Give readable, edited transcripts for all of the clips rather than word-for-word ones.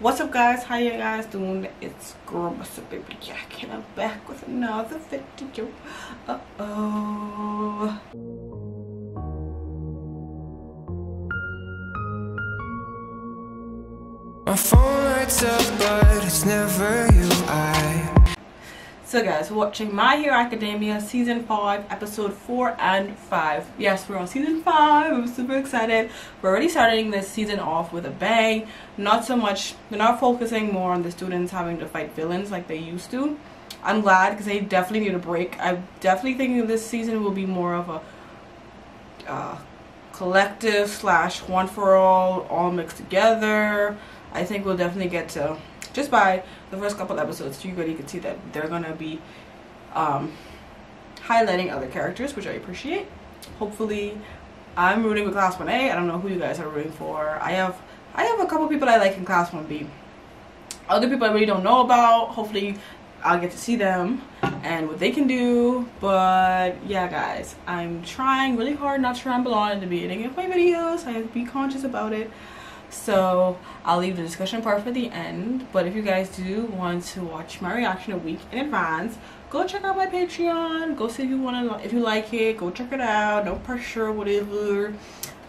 What's up, guys? How you guys doing? It's girl, Mr. Baby Jack, and I'm back with another video. My phone lights up, but it's never you. So guys, we're watching My Hero Academia Season 5, Episode 4 and 5. Yes, we're on Season 5. I'm super excited. We're already starting this season off with a bang. Not so much, they're not focusing more on the students having to fight villains like they used to. I'm glad because they definitely need a break. I'm definitely thinking this season will be more of a collective / one for all mixed together. I think we'll definitely get to... Just by the first couple episodes, you really can see that they're gonna be highlighting other characters, which I appreciate. Hopefully, I'm rooting for Class 1A. I don't know who you guys are rooting for. I have a couple people I like in Class 1B. Other people I really don't know about. Hopefully, I'll get to see them and what they can do. But yeah, guys, I'm trying really hard not to ramble on in the beginning of my videos. I have to be conscious about it. So I'll leave the discussion part for the end, but if you guys do want to watch my reaction a week in advance, go check out my Patreon. Go see if you want to, if you like it, go check it out. No pressure, whatever.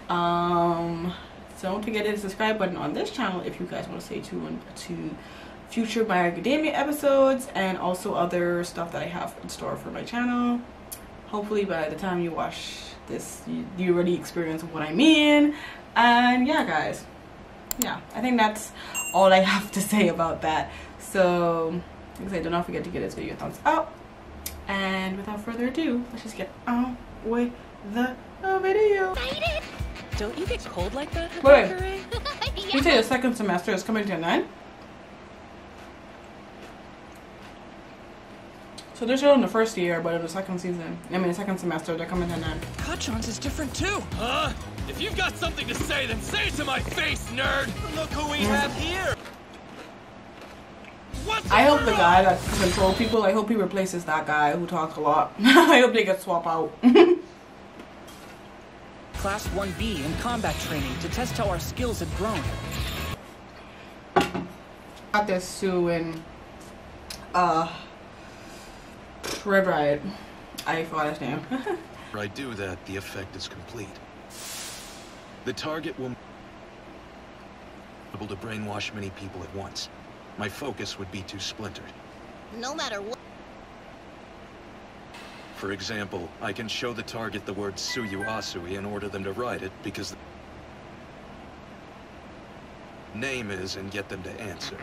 Don't forget to hit the subscribe button on this channel if you guys want to stay tuned to future My Academia episodes and also other stuff that I have in store for my channel. Hopefully by the time you watch this, you already experience what I mean. And yeah, guys. Yeah, I think that's all I have to say about that. So, like I said, do not forget to give this video a thumbs up. And without further ado, let's just get on with the video. Don't you get cold like that? Wait, yeah. You say the second semester is coming to an end? So they're still in the first year, but in the second season, I mean the second semester, they're coming to an end. Kacchan's is different too. Huh? If you've got something to say, then say it to my face, nerd! Look who we have here! What's I hope the guy that controls people, I hope he replaces that guy who talks a lot. I hope they get swapped out. Class 1B in combat training to test how our skills have grown. Got this Sue in Red Riot. I forgot his name. I do that, the effect is complete. The target will be able to brainwash many people at once. My focus would be too splintered. No matter what. For example, I can show the target the word Suyu Asui and order them to write it because the name is and get them to answer.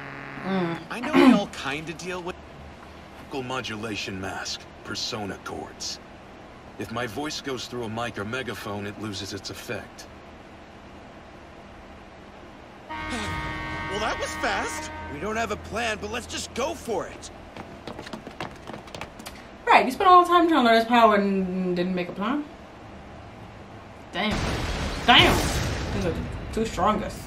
I know we all kind of deal with vocal modulation mask, persona chords. If my voice goes through a mic or megaphone, it loses its effect. Well, that was fast. We don't have a plan, but let's just go for it. Right, you spent all the time trying to learn his power and didn't make a plan. Damn. Damn! These are the two strongest.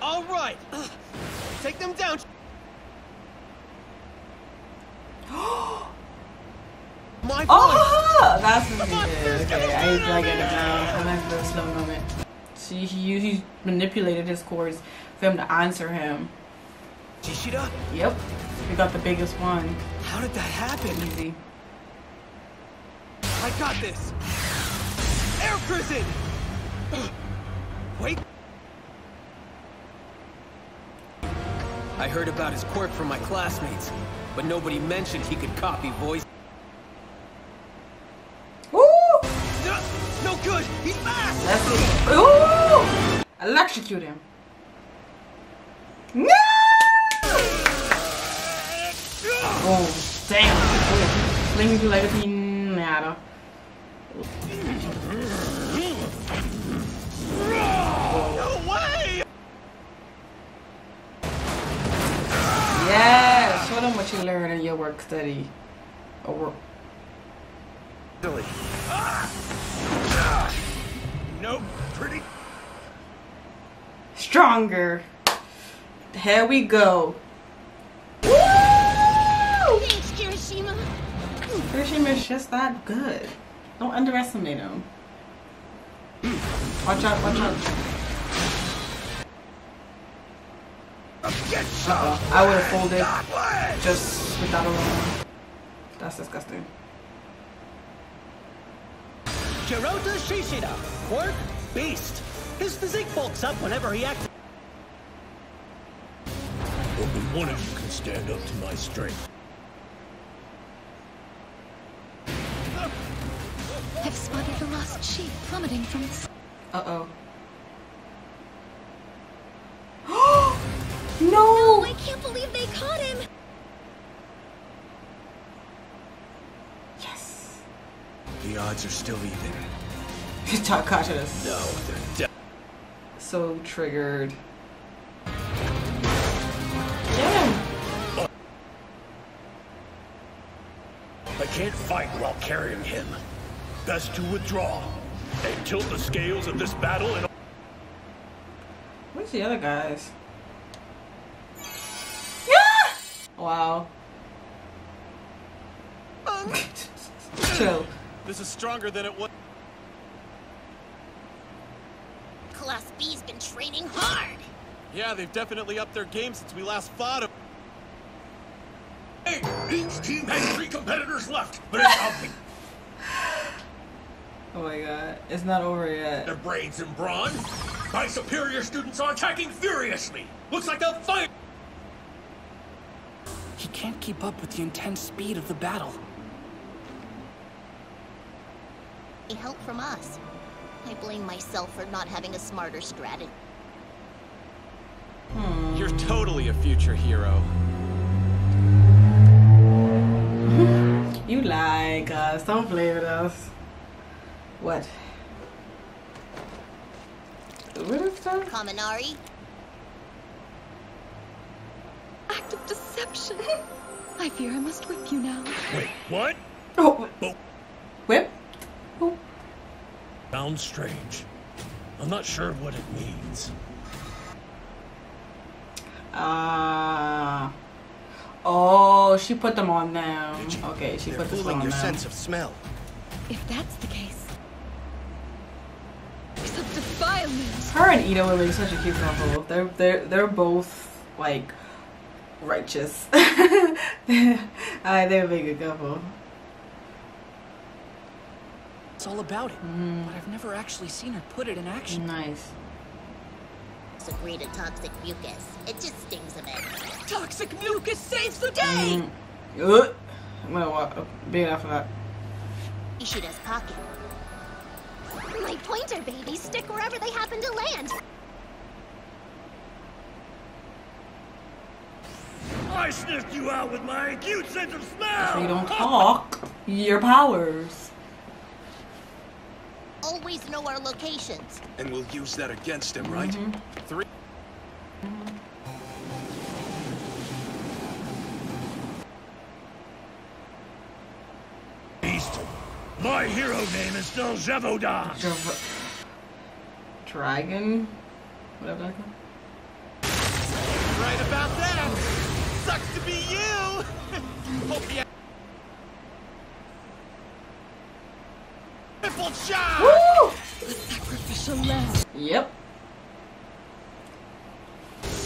All right. Take them down. My oh, that's what he did. Okay, I need to get it now. I'm having a slow moment. See, he manipulated his chords for him to answer him. Shishida? Yep. We got the biggest one. How did that happen? Easy. I got this. Air prison! Wait. I heard about his quirk from my classmates, but nobody mentioned he could copy voice. No good! He's fast! Let's see. Ooh! Electrocute him. No! Oh, damn. Let me do like a matter. No way! Yeah! Show them what you learn in your work study. Or work. Silly. Nope, pretty stronger. Here we go. Woo! Thanks, Kirishima. Kirishima's just that good. Don't underestimate him. Watch out, watch out. I would have folded just with that alone. That's disgusting. Jirota Shishida, quirk beast. His physique bulks up whenever he acts. Only one of you can stand up to my strength. I've spotted the lost sheep plummeting from the... Uh-oh. No! No, I can't believe they caught him! Yes. The odds are still even. Takata's. No, they're dead. So triggered. I can't fight while carrying him. Best to withdraw and tilt the scales of this battle and... Where's the other guys? Yeah! Wow. Chill. This is stronger than it was. Class B's been training hard. Yeah, they've definitely upped their game since we last fought him. Each team has 3 competitors left, but it's up. Oh my god, it's not over yet. Their braids and brawn. My superior students are attacking furiously. Looks like they'll fight. He can't keep up with the intense speed of the battle. Help from us. I blame myself for not having a smarter strategy. You're totally a future hero. You lie, guys. Don't play with us. What? What is that? Kaminari. Act of deception. I fear I must whip you now. Wait, what? Oh. Oh. Whip? Oh. Sounds strange. I'm not sure what it means. Oh, she put them on now. Okay, she put them on now. Your sense of smell. If that's the case, except defilement. Her and Ida would make such a cute couple. They're both like righteous. They would make a couple. It's all about it, but I've never actually seen her put it in action. Nice. Agree to toxic mucus. It just stings a bit. Toxic mucus saves the day. I'm gonna walk up big after that. Ishida's pocket. My pointer babies stick wherever they happen to land. I sniffed you out with my acute sense of smell. If you don't talk, your powers. Always know our locations. And we'll use that against him, right? Three. Beast. My hero name is still Jevodan. Dragon? Whatever that is. Right about that. Sucks to be you. Hope you shot. Woo! The sacrificial lamb. Yep.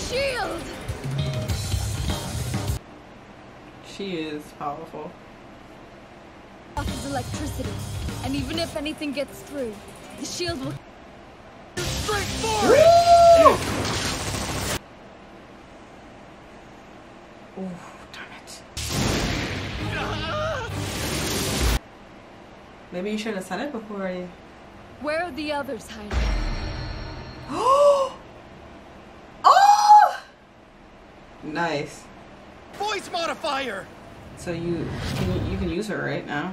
Shield. She is powerful. Offers electricity, and even if anything gets through, the shield will straight for it. Woo! Ooh. Maybe you should have said it before I... Where are the others hiding? Oh! Nice. Voice modifier! So you can use her right now.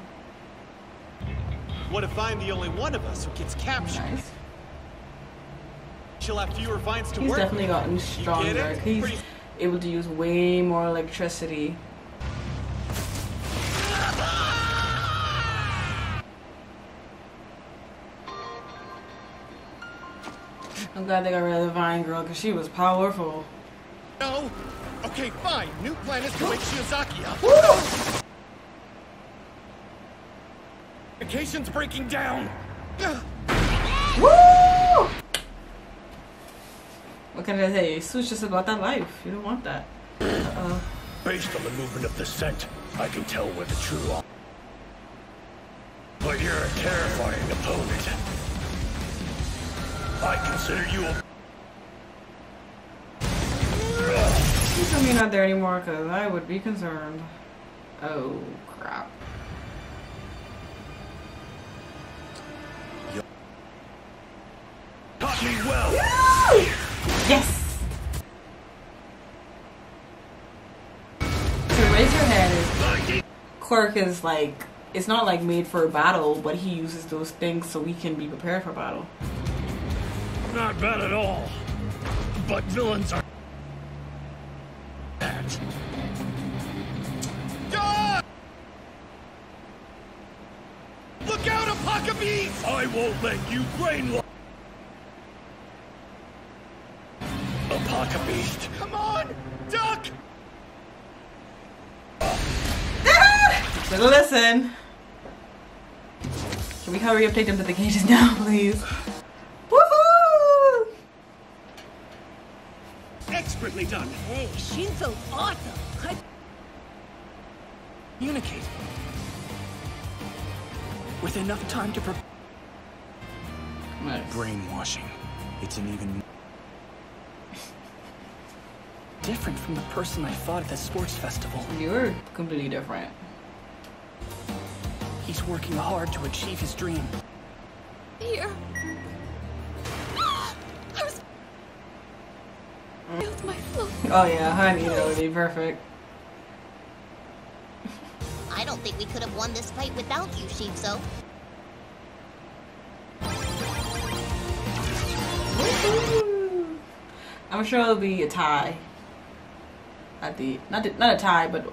What if I'm the only one of us who gets captured? Nice. She'll have fewer vines to work. He's definitely gotten stronger. He's able to use way more electricity. I'm glad they got rid of the Vine Girl, because she was powerful. No? Okay, fine. New plan is to wake Shiozaki up. Woo! Vacation's breaking down. Woo! can I say? Sue's just about that life. You don't want that. Based on the movement of the scent, I can tell where the true are. But you're a terrifying opponent. I consider you a... Please tell me you're not there anymore, because I would be concerned. Oh, crap. Taught me well! No! Yes! To raise your head, Quirk is like, it's not like made for a battle, but he uses those things so we can be prepared for battle. Not bad at all, but villains are bad. God! Look out, a pack of bees! I won't let you brainwash a pack of bees. Come on, duck! But listen, can we hurry up, take them to the cages now, please? Woohoo! Expertly done. Hey, Shinso's awesome. Communicate with enough time to prepare. Nice. Brainwashing. It's an even different from the person I fought at the sports festival. You're completely different. He's working hard to achieve his dream. Here. I was... killed my float. Oh yeah, honey, that would be perfect. I don't think we could have won this fight without you, Shinso. I'm sure it'll be a tie. At the not a tie, but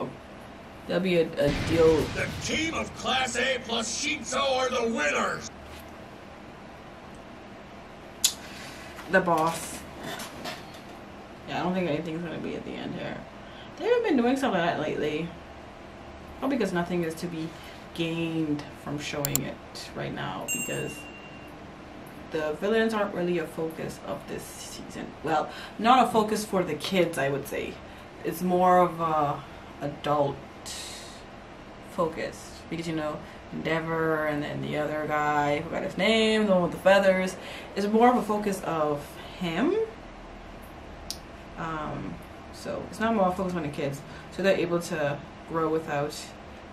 there'll be a deal. The team of Class A plus Shinso are the winners. The boss. Yeah, I don't think anything's gonna be at the end here. They haven't been doing some of that lately. Probably because nothing is to be gained from showing it right now, because the villains aren't really a focus of this season. Well, not a focus for the kids, I would say. It's more of a adult focus, because, you know, Endeavor and then the other guy, forgot his name, the one with the feathers, is more of a focus of him. So it's not more focused on the kids, so they're able to grow without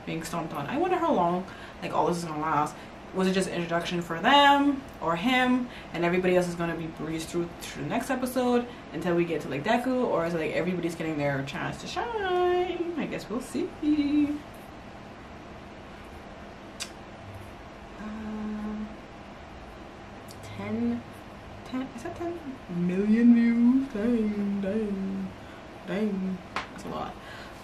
being stomped on. I wonder how long like all this is gonna last. Was it just an introduction for them or him, and everybody else is gonna be breezed through to the next episode until we get to like Deku, or is it like everybody's getting their chance to shine? I guess we'll see. Is that 10 million views? Dang, that's a lot.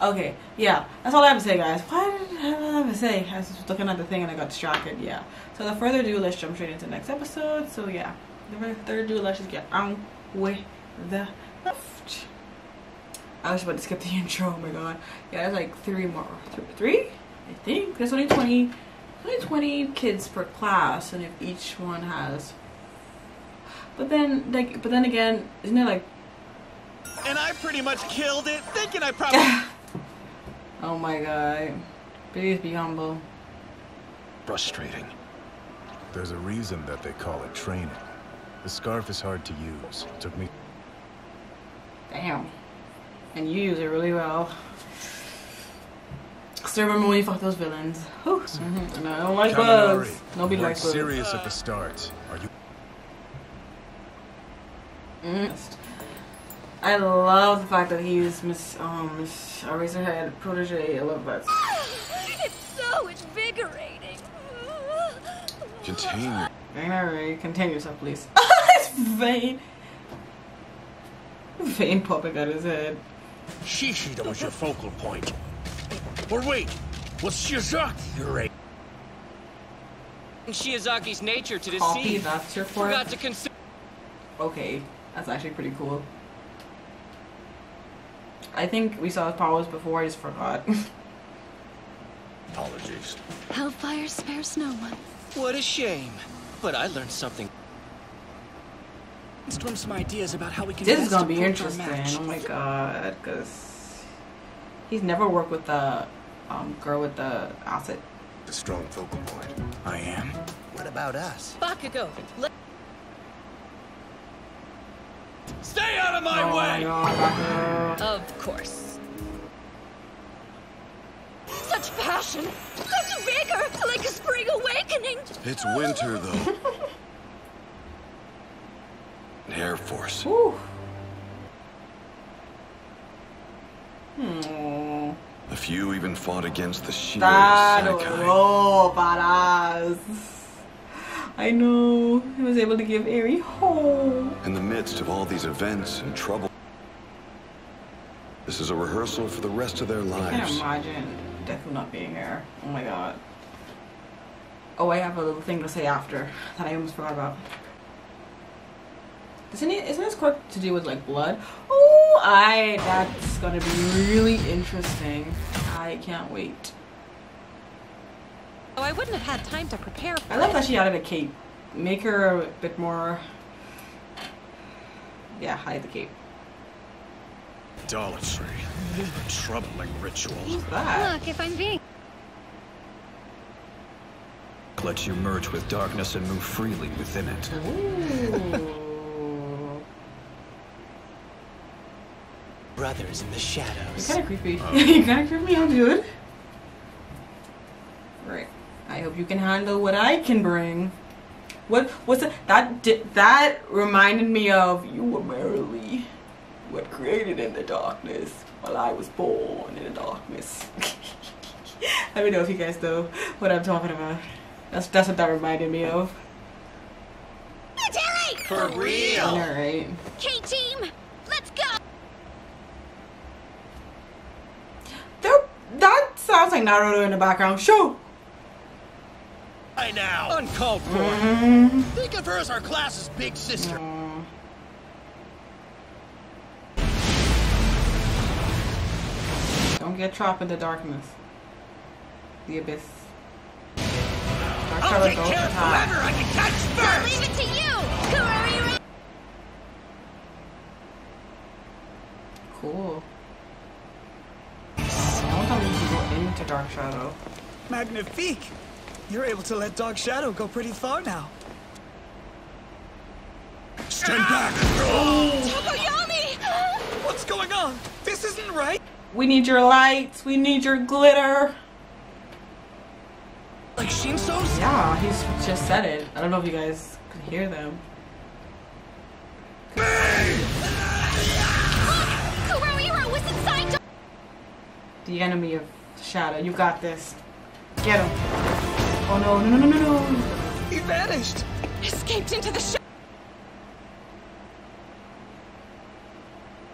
Okay, yeah, that's all I have to say, guys. Why did I have to say? I was just looking at the thing and I got distracted, yeah. So without further ado, let's jump straight into the next episode. So yeah, without further ado, let's just get on with the left. I was about to skip the intro, oh my god. Yeah, there's like three more, three? I think. There's only 20 kids per class, and if each one has... But then again, isn't it like... And I pretty much killed it, thinking I probably... Oh my god. Please be humble. Frustrating. There's a reason that they call it training. The scarf is hard to use. It took me... Damn. And you use it really well. Still remember when you fought those villains. Whew. Mm-hmm. No, I don't like bugs. Nobody likes bugs. Serious at the start. Are you... Mm. I love the fact that he's Miss Eraserhead protege. I love that. It's so invigorating. Continue. Alright, contain yourself, please. It's vain. Vain popping out his head. Shishida was your focal point. Or wait, was Shiozaki your aim? Shiozaki's nature to deceive. That's your point. Forgot to consider. Okay, that's actually pretty cool. I think we saw his powers before, I just forgot. Apologies. Hellfire spares no one. What a shame. But I learned something. glimpse some ideas about how we can. This is gonna be interesting. Oh my god, because he's never worked with the girl with the acid. A strong focal point. I am. What about us? Bakugo. Stay out of my way! God. Of course. Such passion! Such vigor! Like a spring awakening! It's winter, though. Air Force. Ooh. Hmm. A few even fought against the Shio Sakai. I know. He was able to give Eri hope. In the midst of all these events and trouble, this is a rehearsal for the rest of their lives. I can't imagine Deku not being here. Oh my god. Oh, I have a little thing to say after that I almost forgot about. Isn't this quirk to do with like blood? Oh, that's gonna be really interesting. I can't wait. Oh, I wouldn't have had time to prepare for it. I love that she added a cape. Make her a bit more. Yeah, hide the cape. Idolatry. Troubling ritual. Who's that? Look, if I'm being. Let you merge with darkness and move freely within it. Ooh. Brothers in the shadows. You're kind of creepy. You kind of creep me out, dude. Right. I hope you can handle what I can bring. What's that? That reminded me of you were merely what created in the darkness while I was born in the darkness. I don't know if you guys know what I'm talking about. That's what that reminded me of. It's Eri. For real. All right. K team. That sounds like Naruto in the background. Sure. I now uncalled for. Think of her as our class's big sister. Don't get trapped in the darkness. The abyss. I'll take care of whoever I can touch first. Leave it to you, Kuroiro. Cool. To Dark Shadow. Magnifique! You're able to let Dark Shadow go pretty far now. Stand back! Oh. Tokoyami! What's going on? This isn't right! We need your lights! We need your glitter! Like Shinso's? Yeah, he's just said it. I don't know if you guys could hear them. Look! Kuroiro was inside the enemy of Shadow, you got this. Get him. Oh no, no, no, no, no. He vanished. Escaped into the shadow.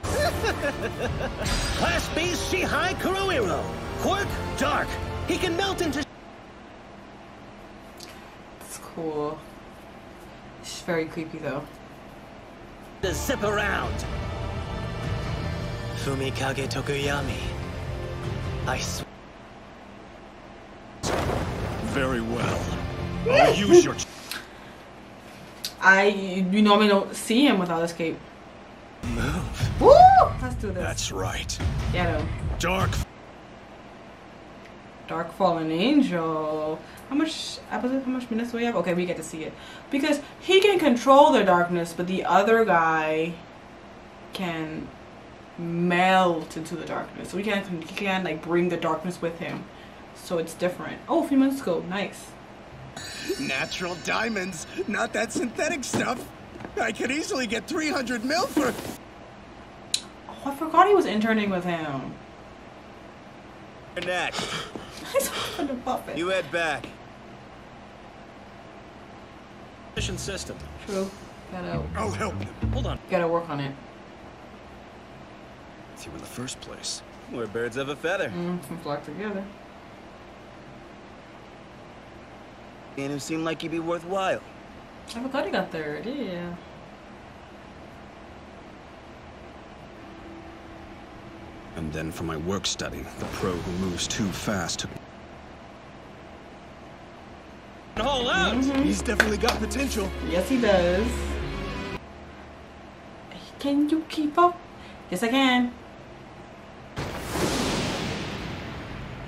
Class B's Shihai Kuroiro. Quirk dark. He can melt into. It's cool. It's very creepy though. The zip around. Fumikage Tokoyami. I swear. Very well. I'll use your. You normally don't see him without escape. Move. Woo! Let's do this. That's right. Get him. Dark Fallen Angel. How much minutes do we have? Okay, we get to see it because he can control the darkness, but the other guy can melt into the darkness. So he can like bring the darkness with him. So it's different. Oh, a few months ago. Nice. Natural diamonds, not that synthetic stuff. I could easily get 300 mil for. Oh, I forgot he was interning with him. Next. You head back. Mission system. True. Gotta. I'll help you. Hold on. Gotta work on it. You in the first place. We're birds of a feather. We flock together. And it seemed like you'd be worthwhile. I forgot he got third, yeah. And then for my work study, the pro who moves too fast. All out. He's definitely got potential. Yes, he does. Can you keep up? Yes, I can.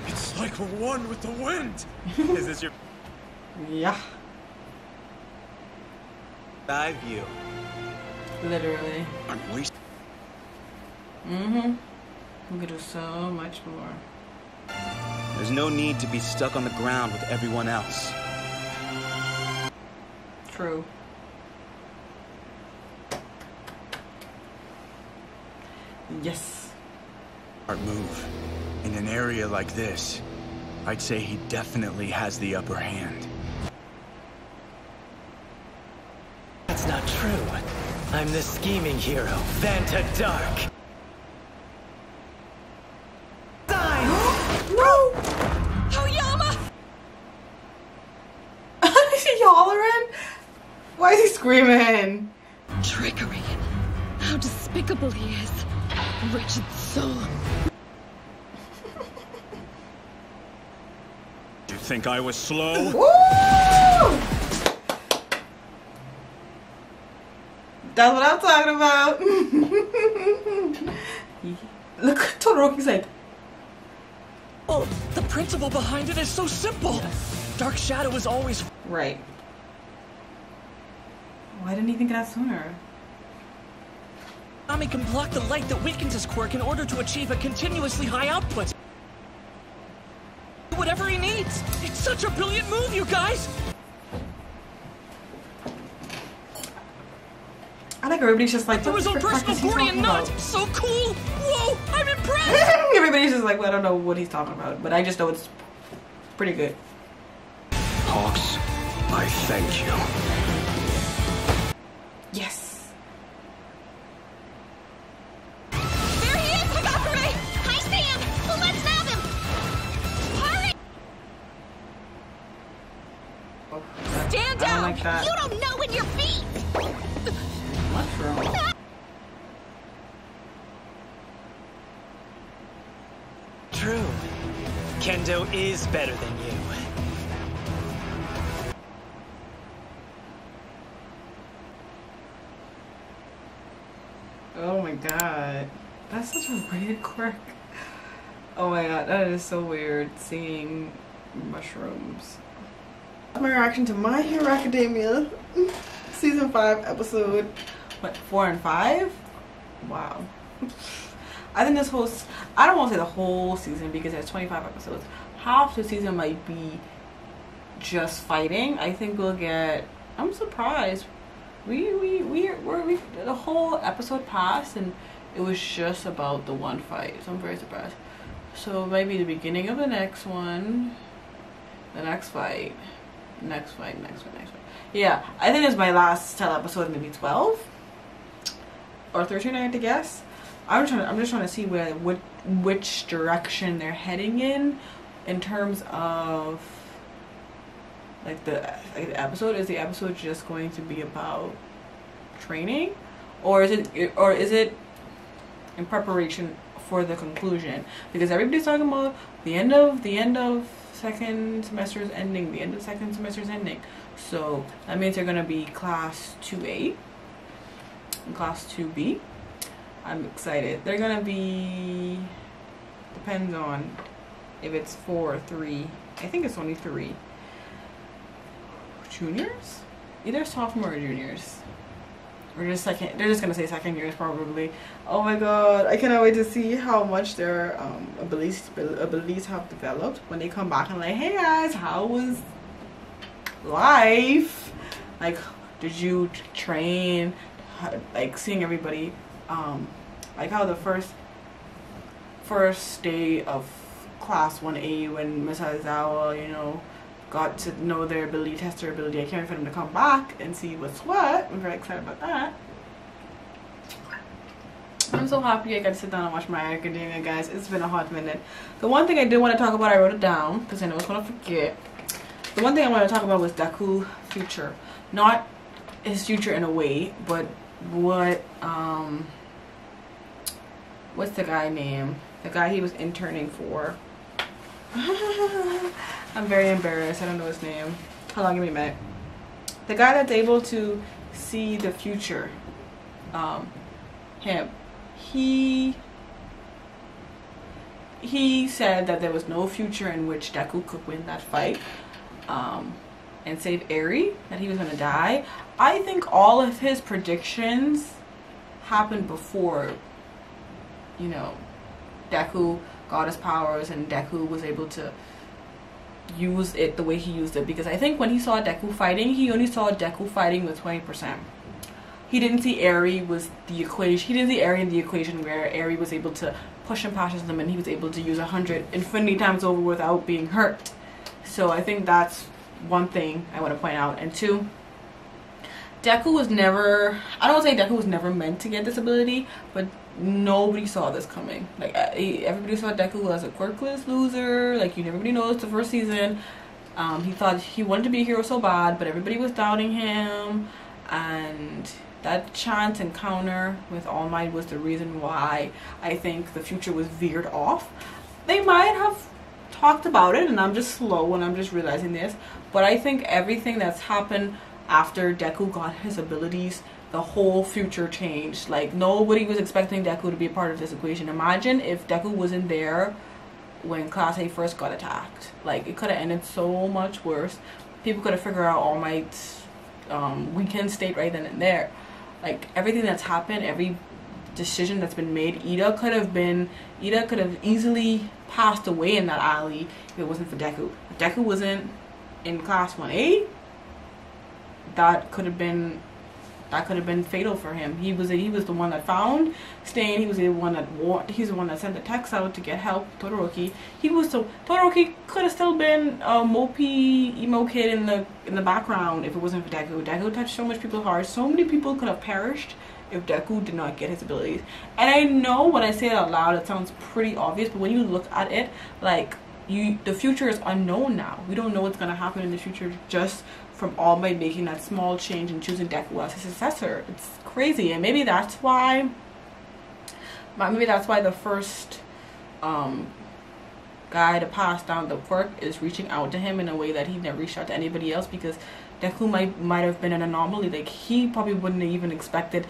It's like we're one with the wind. Is this your... Yeah. Side view. Literally. I'm wasting. Mm-hmm. We could do so much more. There's no need to be stuck on the ground with everyone else. True. Yes. Our move. In an area like this, I'd say he definitely has the upper hand. That's not true. I'm the scheming hero, Vanta Dark. Why is he screaming? Trickery. How despicable he is. Wretched soul. You think I was slow? Woo! That's what I'm talking about. Look at Todoroki's like. Oh, the principle behind it is so simple. Yes. Dark Shadow is always right. Why didn't he think of that sooner? Tommy can block the light that weakens his quirk in order to achieve a continuously high output. Whatever he needs. It's such a brilliant move, you guys. I think everybody's just like, there was a personal Gordian knot. So cool. Whoa, I'm impressed. Everybody's just like, well, I don't know what he's talking about, but I just know it's pretty good. Hawks, I thank you. Yes. There he is, Hagakure! I see him! Well, let's nab him! Hurry! Oh, stand down! Like that. You don't know when you're beat! What's wrong? True. Kendo is better than you. Oh my god, that's such a weird quirk. Oh my god, that is so weird, seeing mushrooms. My reaction to My Hero Academia, Season 5, Episode, what, 4 and 5? Wow. I think this whole, I don't want to say the whole season because there's 25 episodes. Half the season might be just fighting. I think we'll get, I'm surprised. We the whole episode passed and it was just about the one fight, so I'm very surprised. So maybe the beginning of the next one, the next fight, next fight, next fight, next fight. Yeah, I think it's my last tell episode, maybe 12 or 13, I had to guess. I'm just trying to see where which direction they're heading in terms of. Like the episode, is the episode just going to be about training, or is it in preparation for the conclusion? Because everybody's talking about the end of second semester's ending, the end of second semester's ending. So that means they're gonna be Class 2A and Class 2B. I'm excited. They're gonna be, depends on if it's 4 or 3. I think it's only 3. Juniors, either sophomore or juniors, or just second. They're just gonna say second years probably. Oh my god, I cannot wait to see how much their abilities have developed when they come back and like, hey guys, how was life? Like, did you train? Like seeing everybody, like how the first day of Class 1A when Miss Aizawa, you know, got to know their ability, test their ability. I can't wait for them to come back and see what's what. I'm very excited about that. I'm so happy I got to sit down and watch My Hero Academia, guys. It's been a hot minute. The one thing I did want to talk about, I wrote it down because I know I was going to forget. The one thing I wanted to talk about was Deku's future. Not his future in a way, but what, what's the guy name? The guy he was interning for. I'm very embarrassed. I don't know his name. How long have we met? The guy that's able to see the future. him. He said that there was no future in which Deku could win that fight and save Eri, that he was going to die. I think all of his predictions happened before, you know, Deku got his powers and Deku was able to use it the way he used it, because I think when he saw Deku fighting, he only saw Deku fighting with 20%. He didn't see Eri was the equation. He didn't see Eri in the equation where Eri was able to push and passes them, and he was able to use 100 infinity times over without being hurt. So I think that's one thing I want to point out. And two, Deku was never, I don't want to say Deku was never meant to get this ability, but nobody saw this coming. Like, everybody saw Deku as a quirkless loser. Like, you never really noticed the first season. He thought he wanted to be a hero so bad, but everybody was doubting him. And that chance encounter with All Might was the reason why I think the future was veered off. They might have talked about it, and I'm just slow and I'm just realizing this, but I think everything that's happened after Deku got his abilities, the whole future changed. Like, nobody was expecting Deku to be a part of this equation. Imagine if Deku wasn't there when Class A first got attacked. Like, it could have ended so much worse. People could have figured out All Might's weakened state right then and there. Like, everything that's happened, every decision that's been made, Ida could have easily passed away in that alley if it wasn't for Deku. If Deku wasn't in Class 1A, that could have been fatal for him. He was the one that found Stain. He was the one that warned. He's the one that sent the text out to get help. Todoroki. Todoroki could have still been a mopey emo kid in the background if it wasn't for Deku. Deku touched so much people's hearts. So many people could have perished if Deku did not get his abilities. And I know when I say it out loud, it sounds pretty obvious, but when you look at it, like, the future is unknown now. We don't know what's gonna happen in the future just from All Might making that small change and choosing Deku as his successor. It's crazy. And maybe that's why the first guy to pass down the quirk is reaching out to him in a way that he never reached out to anybody else, because Deku might have been an anomaly. Like, he probably wouldn't have even expected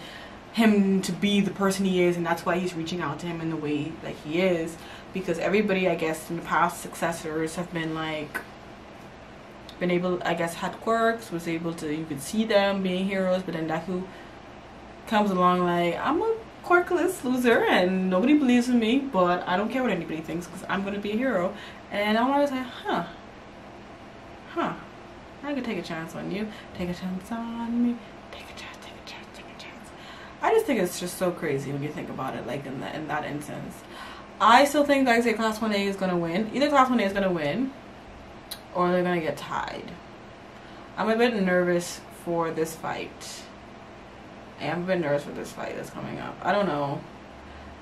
him to be the person he is, and that's why he's reaching out to him in the way that he is, because everybody, I guess, in the past successors have been like, been able, I guess, had quirks, was able to, you could see them being heroes, but then Deku comes along like, I'm a quirkless loser and nobody believes in me, but I don't care what anybody thinks because I'm going to be a hero. And I'm always like, huh, I could take a chance on you, take a chance on me, take a chance. I just think it's just so crazy when you think about it, like, in that instance. I still think, like I say, Class 1A is going to win. Either Class 1A is going to win, or they're gonna get tied. I'm a bit nervous for this fight. I am a bit nervous for this fight that's coming up. I don't know.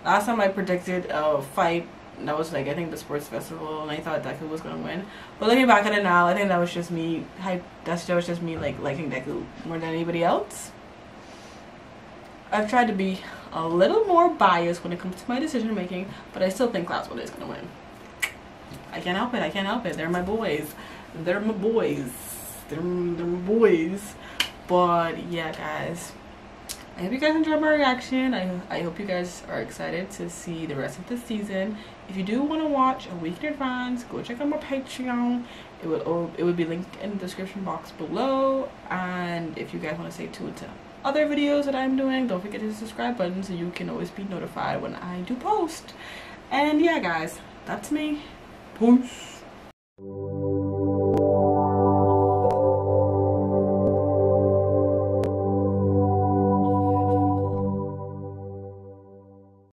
Last time I predicted a fight, and that was like, I think, the sports festival, and I thought Deku was gonna win. But looking back at it now, I think that was just me. That was just me like liking Deku more than anybody else. I've tried to be a little more biased when it comes to my decision making, but I still think Class 1A is gonna win. I can't help it. I can't help it. They're my boys. They're my boys. But yeah, guys, I hope you guys enjoyed my reaction. I hope you guys are excited to see the rest of the season. If you do want to watch a week in advance, go check out my Patreon. It would be linked in the description box below. And if you guys want to stay tuned to other videos that I'm doing, don't forget to hit the subscribe button so you can always be notified when I do post. And yeah, guys, that's me. Peace.